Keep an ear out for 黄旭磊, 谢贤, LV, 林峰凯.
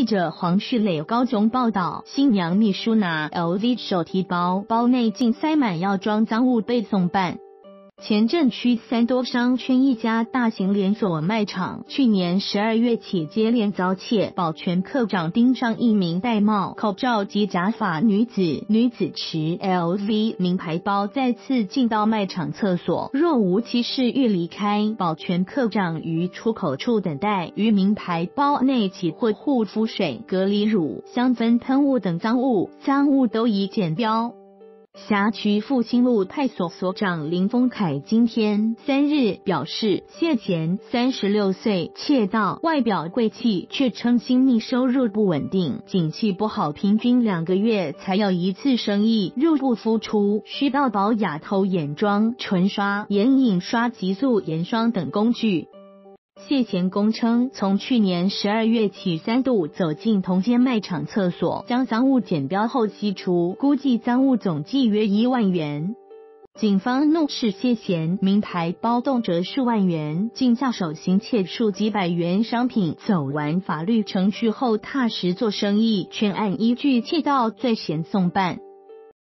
记者黄旭磊高雄报道，新娘秘书拿 LV 手提包，包内竟塞满药妆赃物被送办。前镇区三多商圈一家大型连锁卖场，去年12月起接连遭窃，保全科长盯上一名戴帽、口罩及假发女子，女子持 LV 名牌包再次进到卖场厕所，若无其事欲离开，保全科长于出口处等待，于名牌包内起获护肤水、隔离乳、香氛喷雾等赃物，赃物都已检标。辖区复兴路派出所所长林峰凯今天3日表示，谢贤36岁窃盗，外表贵气，却称新秘收入不稳定，景气不好，平均2个月才有一次生意，入不敷出，需到保雅头眼妆、唇刷、眼影刷及素颜霜等工具。谢贤供称，从去年12月起3度走进同间卖场厕所，将赃物检标后析出，估计赃物总计约1万元。警方怒斥谢贤名牌包动辄数万元，竟下手行窃数几百元商品，走完法律程序后踏实做生意，全案依据窃盗罪嫌送办。